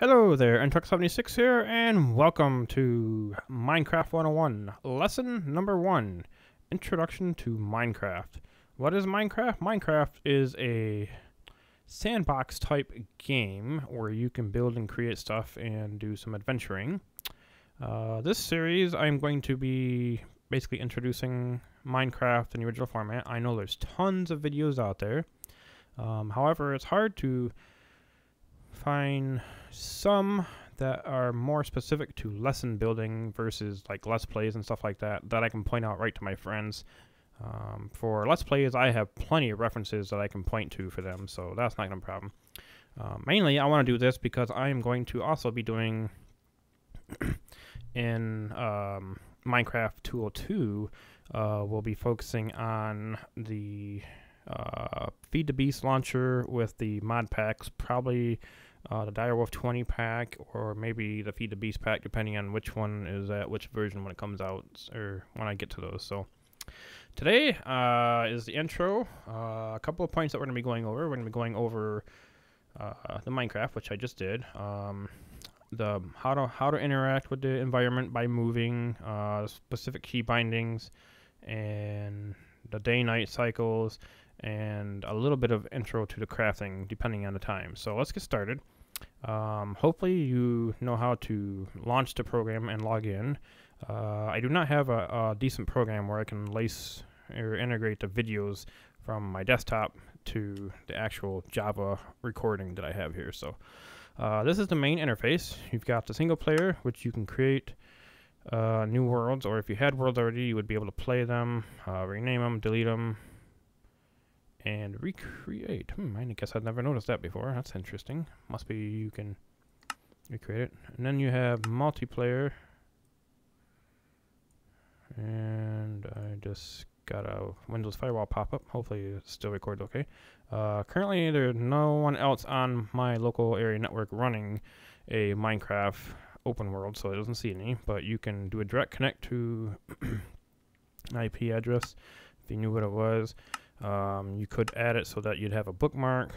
Hello there, intelic76 here, and welcome to Minecraft 101, lesson number 1, introduction to Minecraft. What is Minecraft? Minecraft is a sandbox type game where you can build and create stuff and do some adventuring. This series I'm going to be basically introducing Minecraft in the original format. I know there's tons of videos out there, however it's hard to find some that are more specific to lesson building versus like let's plays and stuff like that I can point out right to my friends. For let's plays I have plenty of references that I can point to for them, so that's not gonna be a problem. Mainly I want to do this because I am going to also be doing in Minecraft 202 we'll be focusing on the Feed the Beast launcher with the mod packs, probably the Direwolf 20 pack or maybe the Feed the Beast pack, depending on which one is at which version when it comes out or when I get to those. So today is the intro. A couple of points that we're going to be going over. We're going to be going over the Minecraft, which I just did. The how to interact with the environment by moving, specific key bindings, and the day-night cycles, and a little bit of intro to the crafting depending on the time. So let's get started. Hopefully you know how to launch the program and log in. I do not have a decent program where I can lace or integrate the videos from my desktop to the actual Java recording that I have here. So this is the main interface. You've got the single player, which you can create new worlds, or if you had worlds already you would be able to play them, rename them, delete them, and recreate. I guess I've never noticed that before. That's interesting. Must be you can recreate it. And then you have multiplayer, and I just got a Windows firewall pop-up. Hopefully it still records okay. Currently there's no one else on my local area network running a Minecraft open world, so it doesn't see any, but you can do a direct connect to an IP address if you knew what it was. You could add it so that you'd have a bookmark.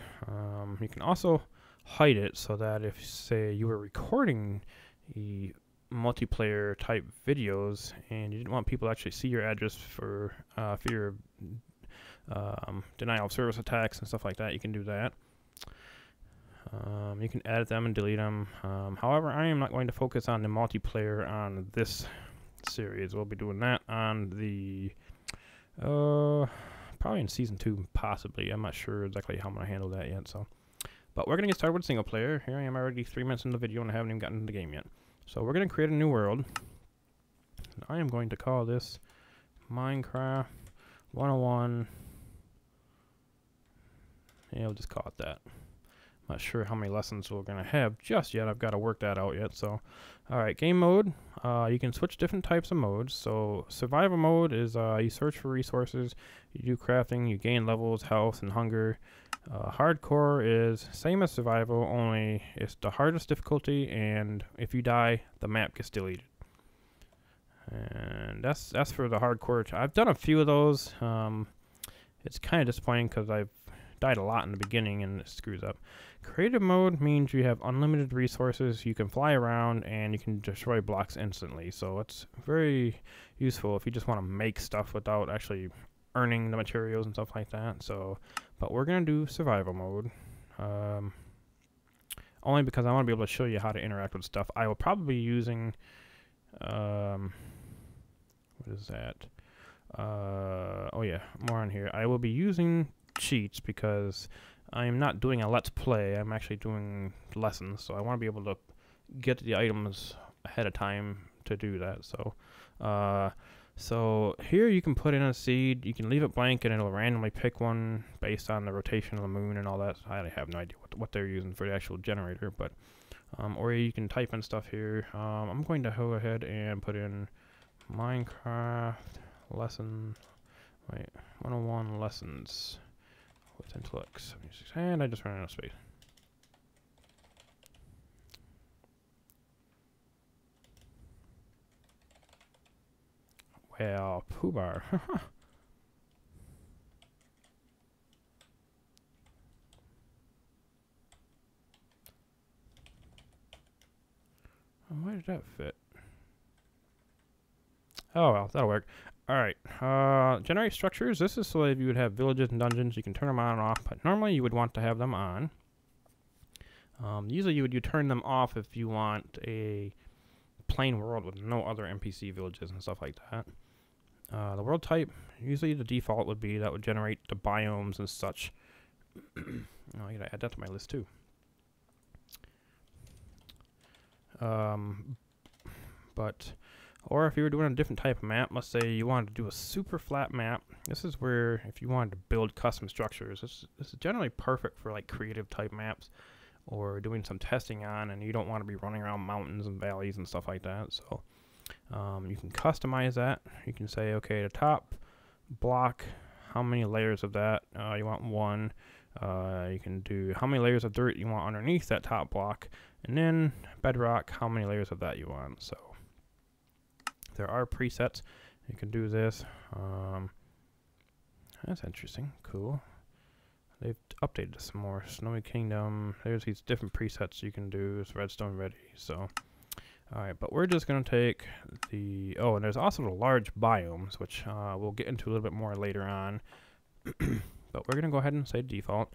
You can also hide it so that if, say, you were recording the multiplayer type videos and you didn't want people to actually see your address for your denial of service attacks and stuff like that, you can do that. You can edit them and delete them. However, I am not going to focus on the multiplayer on this series. We'll be doing that on the probably in season 2, possibly. I'm not sure exactly how I'm gonna handle that yet. So, but we're gonna get started with single player. Here I am already 3 minutes into the video and I haven't even gotten into the game yet. So we're gonna create a new world. And I am going to call this Minecraft 101. Yeah, we'll just call it that. Not sure how many lessons we're going to have just yet. I've got to work that out yet. So, alright, game mode. You can switch different types of modes. So, survival mode is you search for resources, you do crafting, you gain levels, health, and hunger. Hardcore is same as survival, only it's the hardest difficulty, and if you die, the map gets deleted. And that's for the hardcore. I've done a few of those. It's kind of disappointing because I've died a lot in the beginning and it screws up. Creative mode means you have unlimited resources, you can fly around, and you can destroy blocks instantly. So it's very useful if you just want to make stuff without actually earning the materials and stuff like that. So, but we're going to do survival mode. Only because I want to be able to show you how to interact with stuff. I will probably be using, what is that? Oh yeah, more on here. I will be using cheats because I'm not doing a let's play, I'm actually doing lessons, so I want to be able to get the items ahead of time to do that. So so here you can put in a seed, you can leave it blank and it'll randomly pick one based on the rotation of the moon and all that. I have no idea what they're using for the actual generator, but or you can type in stuff here. I'm going to go ahead and put in Minecraft lesson 101 lessons with intelic76, and I just ran out of space. Well, poobar. Where did that fit? Oh well, that'll work. Alright, generate structures. This is so that you would have villages and dungeons. You can turn them on and off, but normally you would want to have them on. Usually you turn them off if you want a plain world with no other NPC villages and stuff like that. The world type, usually the default would be that would generate the biomes and such. Oh, I gotta add that to my list too. Or if you were doing a different type of map, let's say you wanted to do a super flat map. This is where if you wanted to build custom structures, this is generally perfect for like creative type maps or doing some testing on, and you don't want to be running around mountains and valleys and stuff like that. So you can customize that. You can say, okay, the top block, how many layers of that? You want one. You can do how many layers of dirt you want underneath that top block, and then bedrock, how many layers of that you want. So there are presets. You can do this. That's interesting. Cool. They've updated this more. Snowy Kingdom. There's these different presets you can do. It's redstone ready. So, alright. But we're just going to take the... Oh, and there's also the large biomes, which we'll get into a little bit more later on. But we're going to go ahead and say default.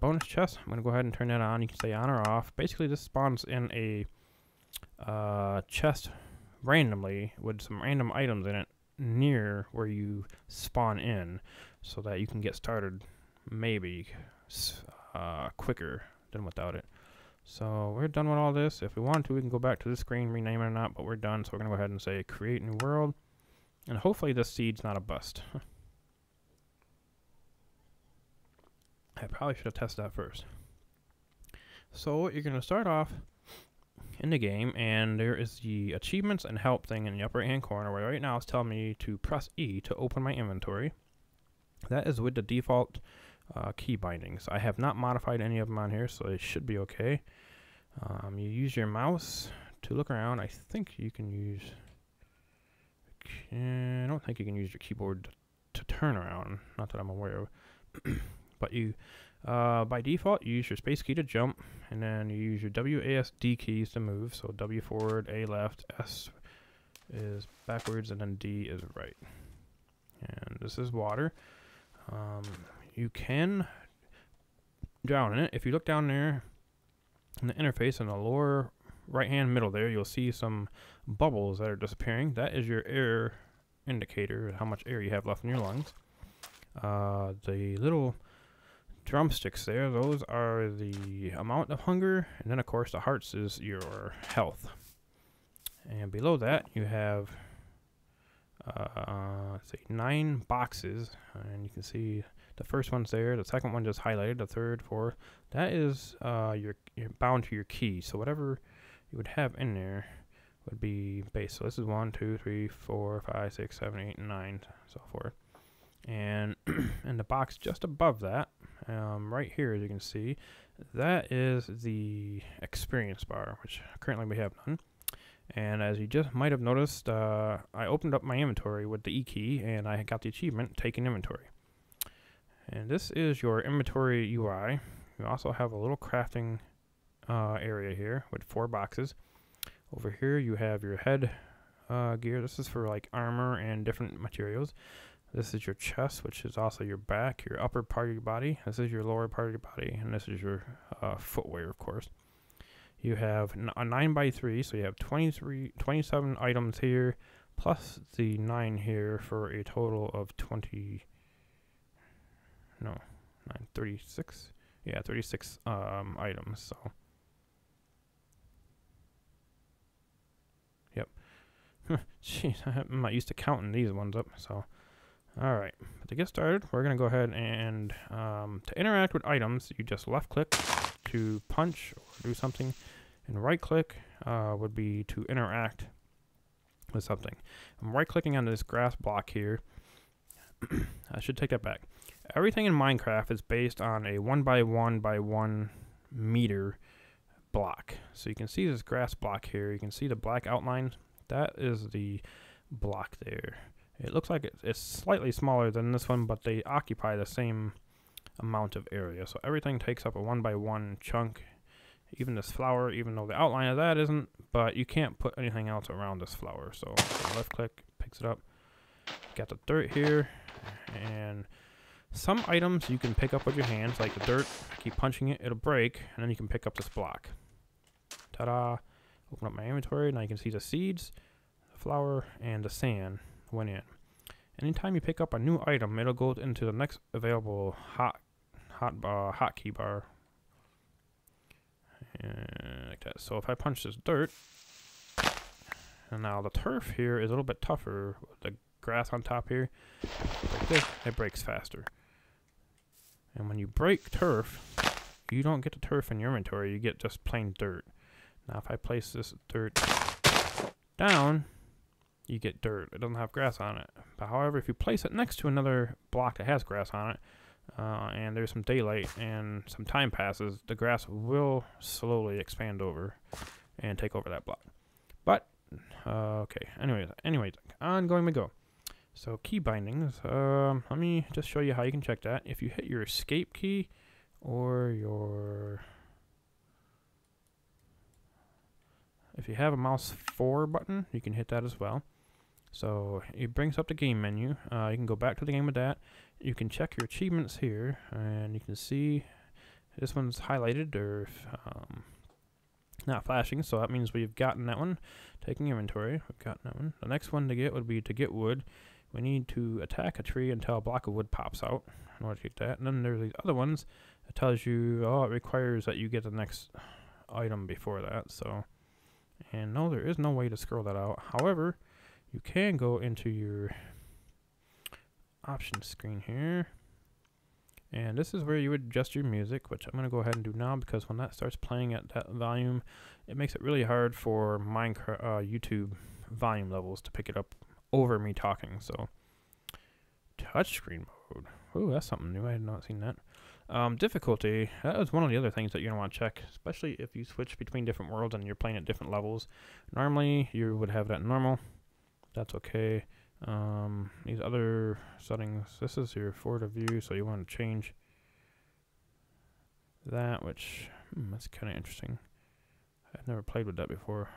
Bonus chest. I'm going to go ahead and turn that on. You can say on or off. Basically, this spawns in a chest... randomly with some random items in it near where you spawn in, so that you can get started maybe quicker than without it. So we're done with all this. If we want to, we can go back to the screen, rename it or not, but we're done. So we're gonna go ahead and say create new world, and hopefully this seed's not a bust. I probably should have tested that first. So you're gonna start off in the game, and there is the achievements and help thing in the upper right hand corner, where right now it's telling me to press E to open my inventory. That is with the default key bindings. I have not modified any of them on here, so it should be okay. You use your mouse to look around. I think you can use... I don't think you can use your keyboard to turn around, not that I'm aware of. But you... by default, you use your space key to jump, and then you use your WASD keys to move. So W forward, A left, S is backwards, and then D is right. And this is water. You can drown in it. If you look down there in the interface in the lower right-hand middle there, you'll see some bubbles that are disappearing. That is your air indicator, how much air you have left in your lungs. The little... drumsticks there, those are the amount of hunger, and then of course the hearts is your health. And below that you have let's see, 9 boxes, and you can see the first one's there, the second one just highlighted, the third, fourth, that is you're bound to your key, so whatever you would have in there would be base. So this is 1, 2, 3, 4, 5, 6, 7, 8, and 9, so forth. And in the box just above that, right here, as you can see, that is the experience bar, which currently we have none. And as you just might have noticed, I opened up my inventory with the E key, and I got the achievement, Take an Inventory. And this is your inventory UI. You also have a little crafting area here with 4 boxes. Over here you have your head gear. This is for like armor and different materials. This is your chest, which is also your back, your upper part of your body. This is your lower part of your body, and this is your footwear, of course. You have a 9x3, so you have 27 items here, plus the 9 here for a total of 36. Yeah, 36 items, so. Yep. Jeez, I'm not used to counting these ones up, so. Alright, to get started, we're going to go ahead and to interact with items, you just left click to punch or do something, and right click would be to interact with something. I'm right clicking on this grass block here. I should take that back. Everything in Minecraft is based on a 1 by 1 by 1 meter block. So you can see this grass block here. You can see the black outline. That is the block there. It looks like it's slightly smaller than this one, but they occupy the same amount of area. So everything takes up a 1 by 1 chunk even this flower, even though the outline of that isn't, but you can't put anything else around this flower. So left click picks it up. Got the dirt here, and some items you can pick up with your hands, like the dirt. Keep punching it, it'll break, and then you can pick up this block. Ta-da! Open up my inventory, now you can see the seeds, the flour, and the sand went in. Anytime you pick up a new item, it'll go into the next available hotkey bar. And like that. So if I punch this dirt, and now the turf here is a little bit tougher, the grass on top here, like this, it breaks faster. And when you break turf, you don't get the turf in your inventory, you get just plain dirt. Now if I place this dirt down, you get dirt. It doesn't have grass on it. But however, if you place it next to another block that has grass on it, and there's some daylight and some time passes, the grass will slowly expand over and take over that block. But, okay, anyways, ongoing we go. So key bindings, let me just show you how you can check that. If you hit your escape key or your... If you have a mouse 4 button, you can hit that as well. So it brings up the game menu. You can go back to the game with that. You can check your achievements here, and you can see this one's highlighted or not flashing, so that means we've gotten that one. Taking inventory, we've gotten that one. The next one to get would be to get wood. We need to attack a tree until a block of wood pops out in order to get that. And then there's these other ones that tells you, oh, it requires that you get the next item before that, so... And no, there is no way to scroll that out. However, you can go into your options screen here. And this is where you would adjust your music, which I'm going to go ahead and do now, because when that starts playing at that volume, it makes it really hard for Minecraft YouTube volume levels to pick it up over me talking. So, touchscreen mode. Ooh, that's something new. I had not seen that. Difficulty, that was one of the other things that you're going to want to check, especially if you switch between different worlds and you're playing at different levels. Normally, you would have that normal. That's okay. These other settings, this is your forward of view, so you want to change that, which, that's kind of interesting. I've never played with that before.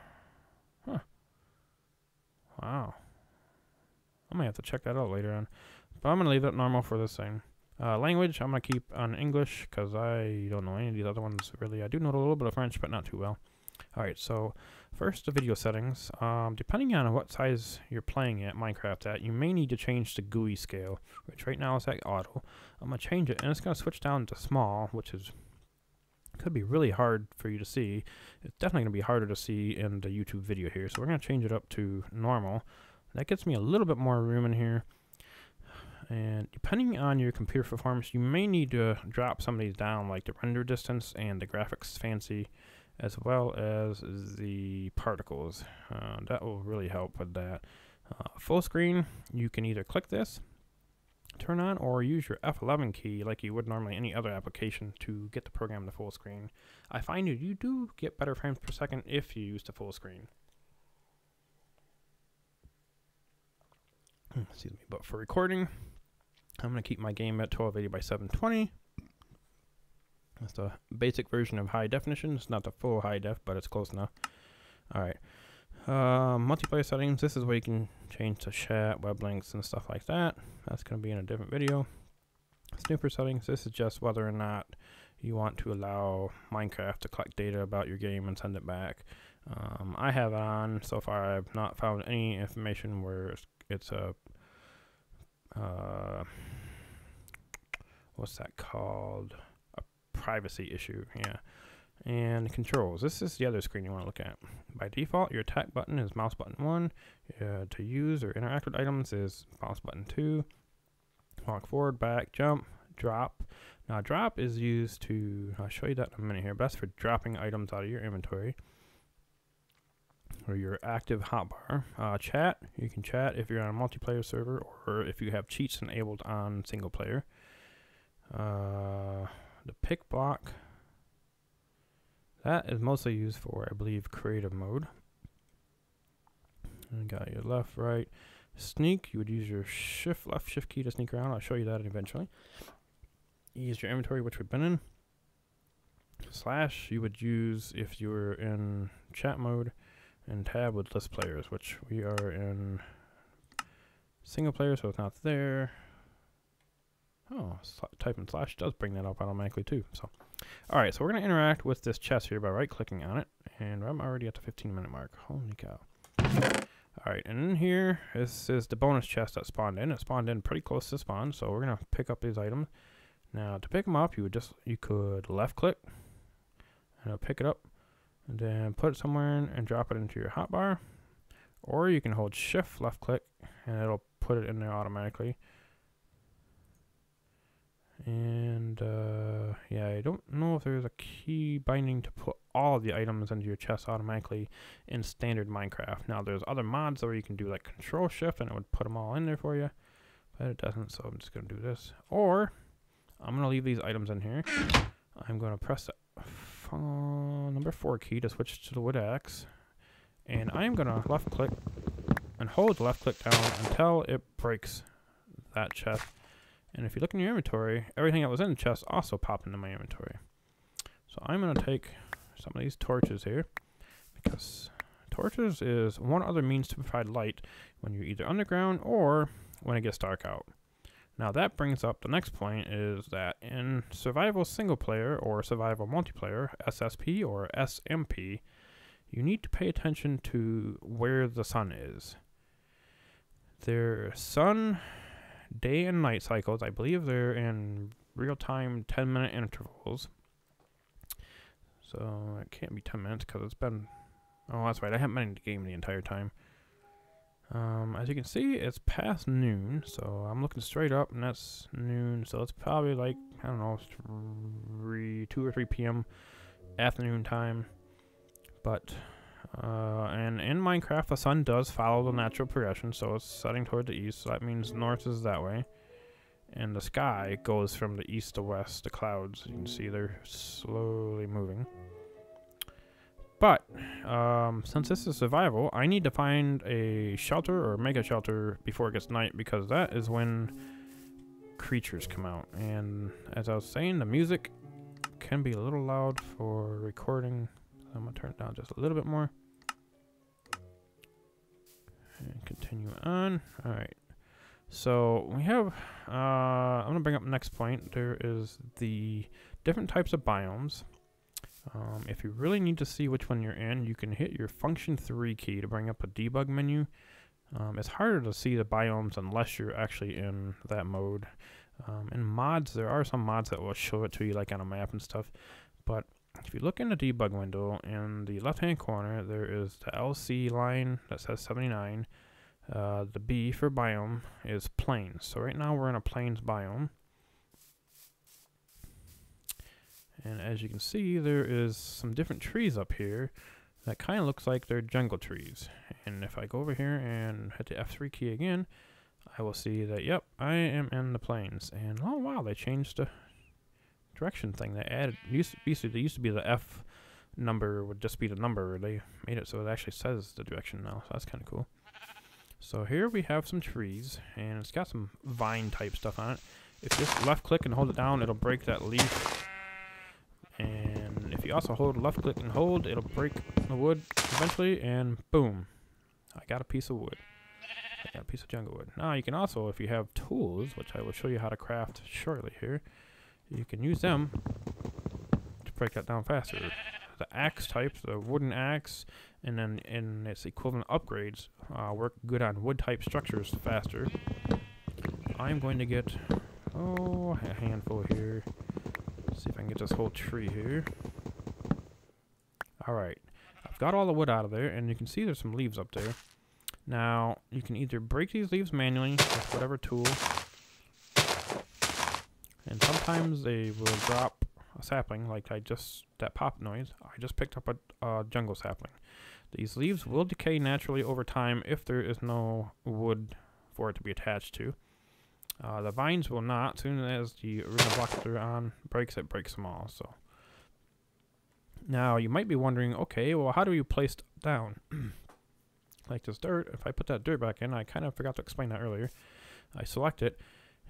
Huh. Wow. I might have to check that out later on. But I'm going to leave that normal for this thing. Language, I'm going to keep on English, because I don't know any of these other ones, really. I do know a little bit of French, but not too well. Alright, so, first, the video settings. Depending on what size you're playing at Minecraft at, you may need to change the GUI scale, which right now is at auto. I'm going to change it, and it's going to switch down to small, which is could be really hard for you to see. It's definitely going to be harder to see in the YouTube video here, so we're going to change it up to normal. That gets me a little bit more room in here. And depending on your computer performance, you may need to drop some of these down, like the render distance and the graphics fancy, as well as the particles. That will really help with that. Full screen, you can either click this, turn on, or use your F11 key like you would normally any other application to get the program to full screen. I find that you do get better frames per second if you use the full screen. Excuse me, but for recording, I'm going to keep my game at 1280 by 720. That's the basic version of high definition. It's not the full high def, but it's close enough. Alright. Multiplayer settings. This is where you can change to chat, web links, and stuff like that. That's going to be in a different video. Snooper settings. This is just whether or not you want to allow Minecraft to collect data about your game and send it back. I have it on. So far, I've not found any information where it's a... what's that called? A privacy issue, yeah. And controls. This is the other screen you want to look at. By default, your attack button is mouse button 1. To use or interact with items is mouse button 2. Walk forward, back, jump, drop. Now, drop is used to... I'll show you that in a minute here. Best for dropping items out of your inventory. Or your active hotbar. Chat, you can chat if you're on a multiplayer server or if you have cheats enabled on single player. The pick block, that is mostly used for, I believe, creative mode. And got your left, right. Sneak, you would use your left shift key to sneak around. I'll show you that eventually. Use your inventory, which we've been in. slash you would use if you were in chat mode, and tab with list players, which we are in single player, so it's not there. Oh, type in slash does bring that up automatically too. So, all right, so we're gonna interact with this chest here by right-clicking on it, and I'm already at the 15-minute mark. Holy cow! All right, and in here, this is the bonus chest that spawned in. It spawned in pretty close to spawn, so we're gonna pick up these items. Now, to pick them up, you could left-click, and it'll pick it up, and then put it somewhere in and drop it into your hotbar, or you can hold shift left-click, and it'll put it in there automatically. And yeah, I don't know if there's a key binding to put all the items into your chest automatically in standard Minecraft. Now there's other mods where you can do like control shift and it would put them all in there for you, but it doesn't, so I'm just gonna do this. Or I'm gonna leave these items in here. I'm gonna press the number 4 key to switch to the wood axe, and I'm gonna left click and hold left click down until it breaks that chest. And if you look in your inventory, everything that was in the chest also popped into my inventory. So I'm going to take some of these torches here, because torches is one other means to provide light when you're either underground or when it gets dark out. Now that brings up the next point, is that in survival single player or survival multiplayer, SSP or SMP, you need to pay attention to where the sun is. Their sun day and night cycles, I believe they're in real-time 10-minute intervals. So it can't be 10 minutes because it's been... Oh, that's right, I haven't been in the game the entire time. As you can see, it's past noon, so I'm looking straight up and that's noon. So it's probably like, I don't know, 2 or 3 p.m. afternoon time. But... and in Minecraft, the sun does follow the natural progression, so it's setting toward the east, so that means north is that way. And the sky goes from the east to west, the clouds, you can see they're slowly moving. But, since this is survival, I need to find a shelter or make a shelter before it gets night, because that is when creatures come out. And as I was saying, the music can be a little loud for recording. I'm going to turn it down just a little bit more. And continue on. Alright. So we have, I'm going to bring up the next point. There is the different types of biomes. If you really need to see which one you're in, you can hit your function 3 key to bring up a debug menu. It's harder to see the biomes unless you're actually in that mode. In mods, there are some mods that will show it to you like on a map and stuff. But if you look in the debug window, in the left-hand corner, there is the LC line that says 79. The B for biome is plains. So right now we're in a plains biome. And as you can see, there is some different trees up here that kind of looks like they're jungle trees. And if I go over here and hit the F3 key again, I will see that, yep, I am in the plains. And oh wow, they changed the direction thing. They added, used to be the F number would just be the number. They made it so it actually says the direction now, so that's kind of cool. So here we have some trees, and it's got some vine type stuff on it. If you just left click and hold it down, it'll break that leaf. And if you also hold left click and hold, it'll break the wood eventually, and boom, I got a piece of wood. I got a piece of jungle wood. Now you can also, if you have tools, which I will show you how to craft shortly here, you can use them to break that down faster. The axe type, the wooden axe, and then in its equivalent upgrades, work good on wood type structures faster. I'm going to get, oh, a handful here. Let's see if I can get this whole tree here. Alright, I've got all the wood out of there, and you can see there's some leaves up there. Now, you can either break these leaves manually with whatever tool, and sometimes they will drop a sapling, like that pop noise. I just picked up a jungle sapling. These leaves will decay naturally over time if there is no wood for it to be attached to. The vines will not. As soon as the original block that they're on breaks, it breaks them all. So now you might be wondering, okay, well, how do you place down? Like this dirt, if I put that dirt back in, I kind of forgot to explain that earlier. I select it.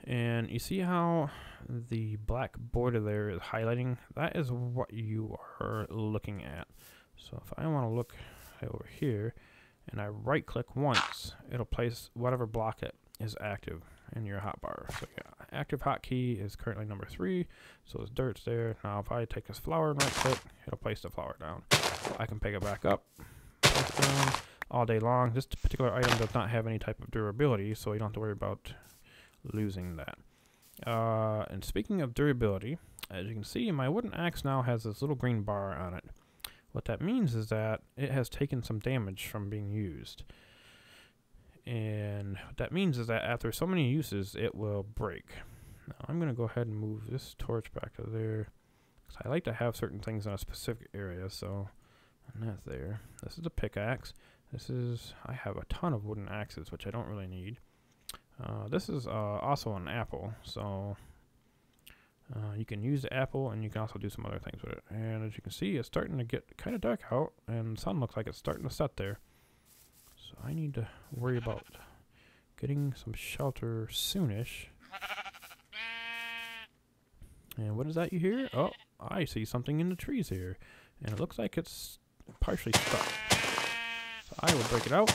And you see how the black border there is highlighting? That is what you are looking at. So if I want to look over here and I right click once, it'll place whatever block it is active in your hotbar. So yeah, active hotkey is currently number 3, so it's dirt's there. Now if I take this flower and right click, it'll place the flower down. I can pick it back up, place down all day long. This particular item does not have any type of durability, so you don't have to worry about losing that. And speaking of durability, as you can see, my wooden axe now has this little green bar on it. What that means is that it has taken some damage from being used. And what that means is that after so many uses, it will break. Now I'm going to go ahead and move this torch back to there, because I like to have certain things in a specific area, so and that's there. This is a pickaxe. This is, I have a ton of wooden axes, which I don't really need. This is also an apple, so you can use the apple and you can also do some other things with it. And as you can see, it's starting to get kind of dark out, and the sun looks like it's starting to set there. So I need to worry about getting some shelter soonish. And what is that you hear? Oh, I see something in the trees here, and it looks like it's partially stuck. So I will break it out.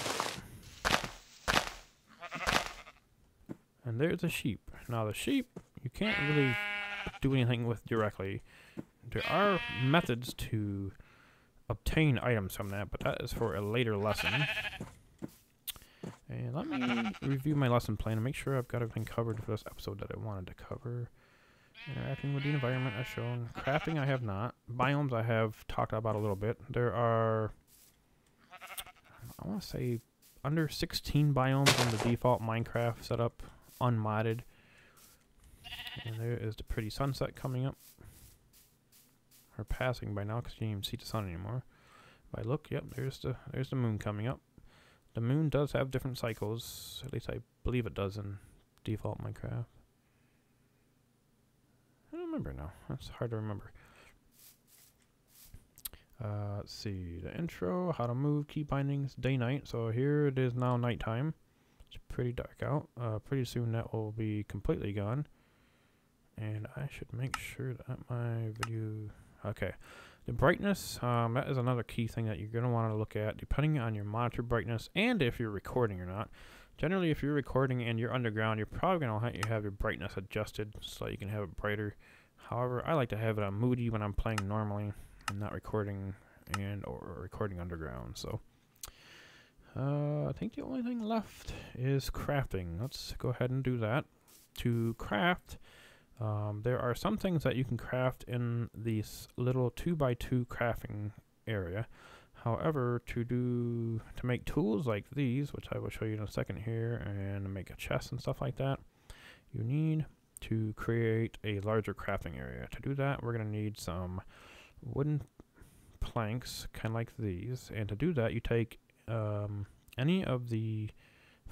And there's a sheep. Now the sheep, you can't really do anything with directly. There are methods to obtain items from that, but that is for a later lesson. And let me review my lesson plan and make sure I've got everything covered for this episode that I wanted to cover. Interacting with the environment as shown. Crafting I have not. Biomes I have talked about a little bit. There are, I want to say, under 16 biomes in the default Minecraft setup, unmodded. And there is the pretty sunset coming up. Or passing by now, because you can't even see the sun anymore. If I look, yep, there's the moon coming up. The moon does have different cycles, at least I believe it does in default Minecraft. I don't remember now. That's hard to remember. Let's see, the intro, how to move, key bindings, day night. So here it is now nighttime. It's pretty dark out. Pretty soon that will be completely gone. And I should make sure that my video. Okay, the brightness, that is another key thing that you're going to want to look at, depending on your monitor brightness and if you're recording or not. Generally, if you're recording and you're underground, you're probably going to have your brightness adjusted so you can have it brighter. However, I like to have it on moody when I'm playing normally and not recording and or recording underground. So I think the only thing left is crafting. Let's go ahead and do that. To craft, there are some things that you can craft in this little 2x2 crafting area. However, to make tools like these, which I will show you in a second here, and make a chest and stuff like that, you need to create a larger crafting area. To do that, we're going to need some wooden planks, kind of like these. And to do that, you take any of the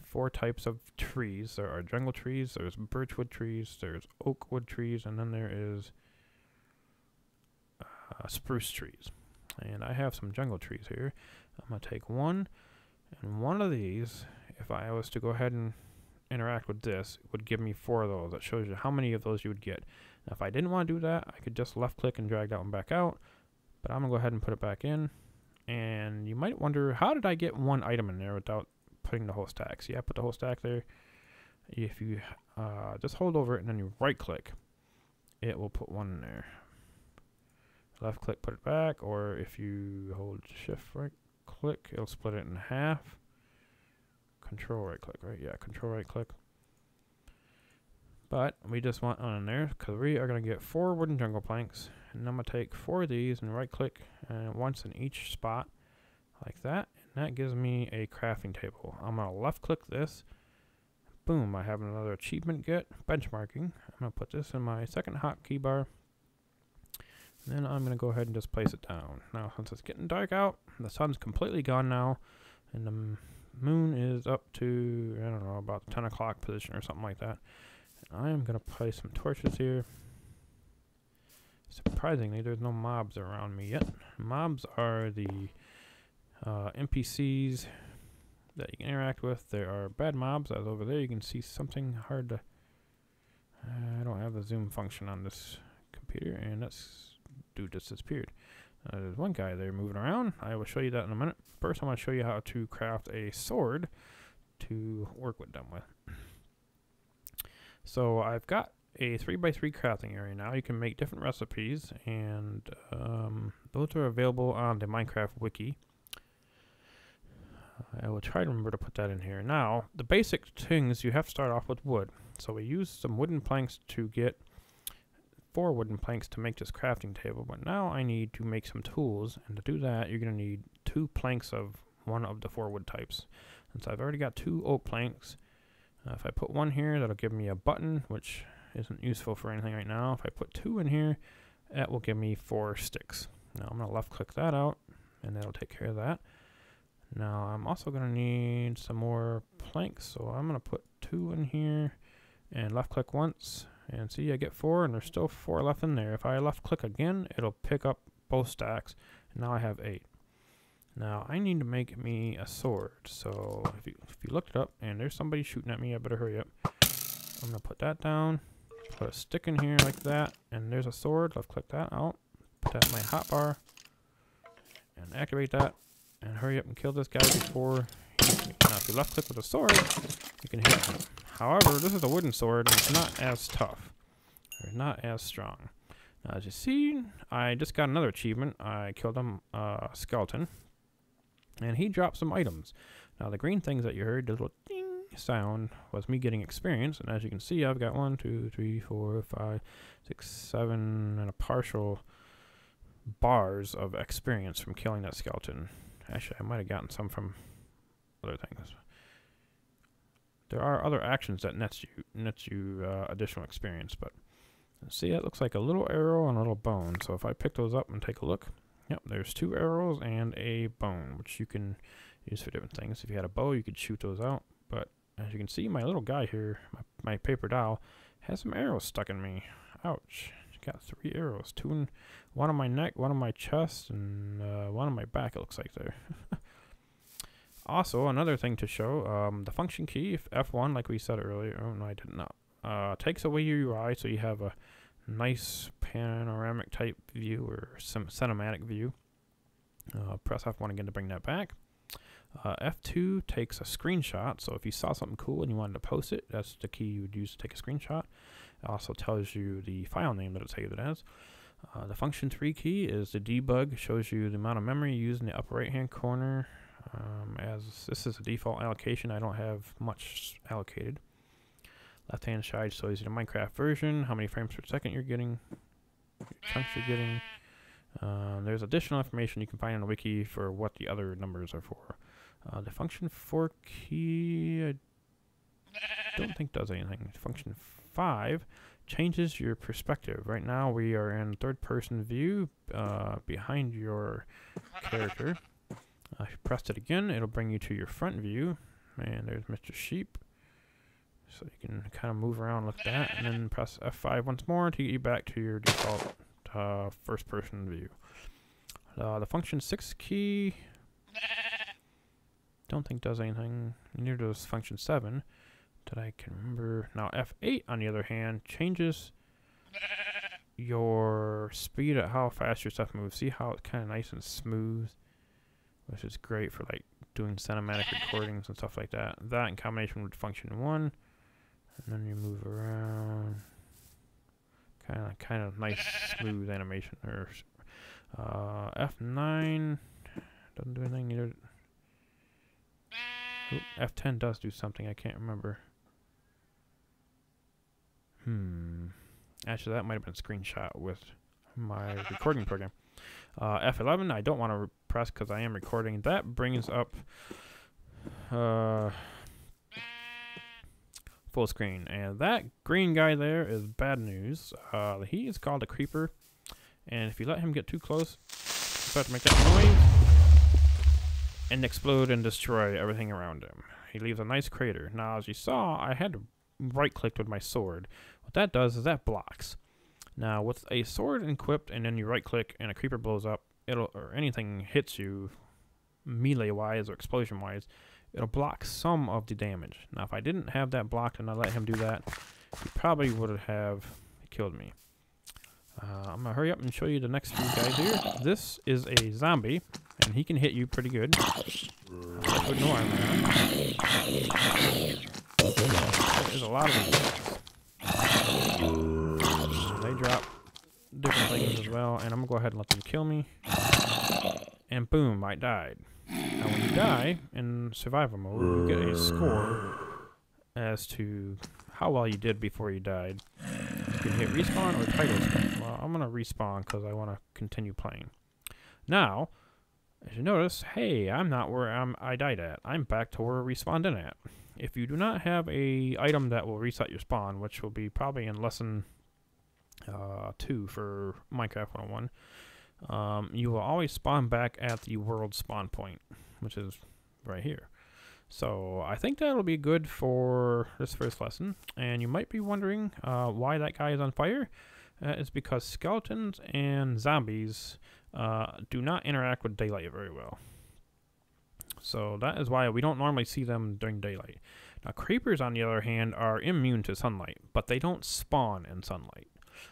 4 types of trees. There are jungle trees, there's birchwood trees, there's oak wood trees, and then there is spruce trees. And I have some jungle trees here. I'm going to take one, and one of these, if I was to go ahead and interact with this, would give me 4 of those. That shows you how many of those you would get. Now, if I didn't want to do that, I could just left click and drag that one back out, but I'm going to go ahead and put it back in. And you might wonder, how did I get one item in there without putting the whole stack? See, I put the whole stack there. If you just hold over it and then you right click, it will put one in there. Left click, put it back, or if you hold shift right click, it'll split it in half. Control right click, right? Yeah, control right click. But we just want one in there because we are going to get 4 wooden jungle planks. And I'm going to take 4 of these and right click once in each spot, like that. And that gives me a crafting table. I'm going to left click this. Boom, I have another achievement get, benchmarking. I'm going to put this in my second hotkey bar. Then I'm going to go ahead and just place it down. Now, since it's getting dark out, the sun's completely gone now, and the moon is up to, I don't know, about the 10 o'clock position or something like that. And I am going to place some torches here. Surprisingly, there's no mobs around me yet. Mobs are the NPCs that you can interact with. There are bad mobs. As over there, you can see something hard to I don't have the zoom function on this computer, and this dude just disappeared. There's one guy there moving around. I will show you that in a minute. First, I'm going to show you how to craft a sword to work with them with. So I've got a 3x3 crafting area now. You can make different recipes, and those are available on the Minecraft Wiki. I will try to remember to put that in here. Now, the basic things, you have to start off with wood. So we used some wooden planks to get 4 wooden planks to make this crafting table, but now I need to make some tools, and to do that, you're going to need 2 planks of one of the 4 wood types. And so I've already got 2 oak planks. If I put 1 here, that'll give me a button, which isn't useful for anything right now. If I put 2 in here, that will give me 4 sticks. Now I'm going to left click that out, and that'll take care of that. Now I'm also going to need some more planks, so I'm going to put 2 in here and left click once, and see, I get 4, and there's still 4 left in there. If I left click again, it'll pick up both stacks, and now I have 8. Now I need to make me a sword, so if you looked it up and there's somebody shooting at me, I better hurry up. I'm going to put that down, put a stick in here like that, and there's a sword. Left click that out, put that in my hotbar, and activate that. And hurry up and kill this guy before he... Now, if you left click with a sword, you can hit him. However, this is a wooden sword, and it's not as tough, or not as strong. Now, as you see, I just got another achievement. I killed him, skeleton, and he dropped some items. Now, the green things that you heard, the little ding sound, was me getting experience. And as you can see, I've got 1, 2, 3, 4, 5, 6, 7, and a partial bars of experience from killing that skeleton. Actually, I might have gotten some from other things. There are other actions that nets you additional experience, but see, that looks like a little arrow and a little bone. So if I pick those up and take a look, yep, there's 2 arrows and a bone, which you can use for different things. If you had a bow, you could shoot those out. But as you can see, my little guy here, my paper doll, has some arrows stuck in me. Ouch. Got 3 arrows, 2 in one on my neck, 1 on my chest, and 1 on my back, it looks like there. Also, another thing to show, the function key, F1, like we said earlier, oh no I did not, takes away your UI, so you have a nice panoramic type view, or some cinematic view. Press F1 again to bring that back. F2 takes a screenshot, so if you saw something cool and you wanted to post it, that's the key you would use to take a screenshot. It also tells you the file name that it saved it as. The function 3 key is the debug, shows you the amount of memory you use in the upper right hand corner. As this is a default allocation, I don't have much allocated. Left hand side shows you the Minecraft version, how many frames per second you're getting, chunks you're getting. There's additional information you can find on the wiki for what the other numbers are for. The function 4 key, I don't think does anything. Function 5 changes your perspective. Right now we are in third person view, behind your character. If you press it again, it'll bring you to your front view, and there's Mr. Sheep. So you can kind of move around like that, and then press F5 once more to get you back to your default first person view. The function 6 key, don't think does anything. Neither does function 7 that I can remember. Now F8 on the other hand changes your speed at how fast your stuff moves. See how it's kind of nice and smooth, which is great for like doing cinematic recordings and stuff like that. That in combination with function 1, and then you move around. Kind of nice, smooth animation. Or F9 doesn't do anything either. Oop, F10 does do something. I can't remember. Actually, that might have been a screenshot with my recording program. F11, I don't want to press because I am recording. That brings up full screen, and that green guy there is bad news. He is called a creeper, and if you let him get too close, he's about to make that noise and explode and destroy everything around him. He leaves a nice crater. Now, as you saw, I had to right-click with my sword. What that does is that blocks. Now, with a sword equipped, and then you right-click, and a creeper blows up, it'll, or anything hits you melee-wise or explosion-wise, it'll block some of the damage. Now, if I didn't have that blocked and I let him do that, he probably would have killed me. I'm gonna hurry up and show you the next few guys here. This is a zombie, and he can hit you pretty good. Put no armor on. There's a lot of them. They drop different things as well, and I'm gonna go ahead and let them kill me. And boom, I died. Now when you die in survival mode, you get a score as to how well you did before you died. You can hit respawn or title spawn. Well, I'm gonna respawn because I want to continue playing. Now, as you notice, hey, I'm not where I died at. I'm back to where I respawned in at. If you do not have a item that will reset your spawn, which will be probably in lesson 2 for Minecraft 101, you will always spawn back at the world spawn point, which is right here. So I think that'll be good for this first lesson. And you might be wondering why that guy is on fire. It's because skeletons and zombies do not interact with daylight very well. So that is why we don't normally see them during daylight. Now creepers, on the other hand, are immune to sunlight, but they don't spawn in sunlight.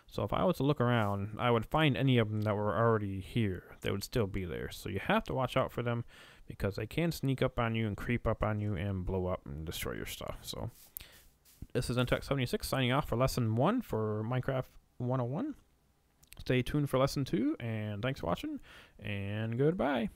So if I was to look around, I would find any of them that were already here. They would still be there. So you have to watch out for them because they can sneak up on you and creep up on you and blow up and destroy your stuff. So this is intelic76 signing off for lesson 1 for Minecraft 101. Stay tuned for lesson 2, and thanks for watching, and goodbye.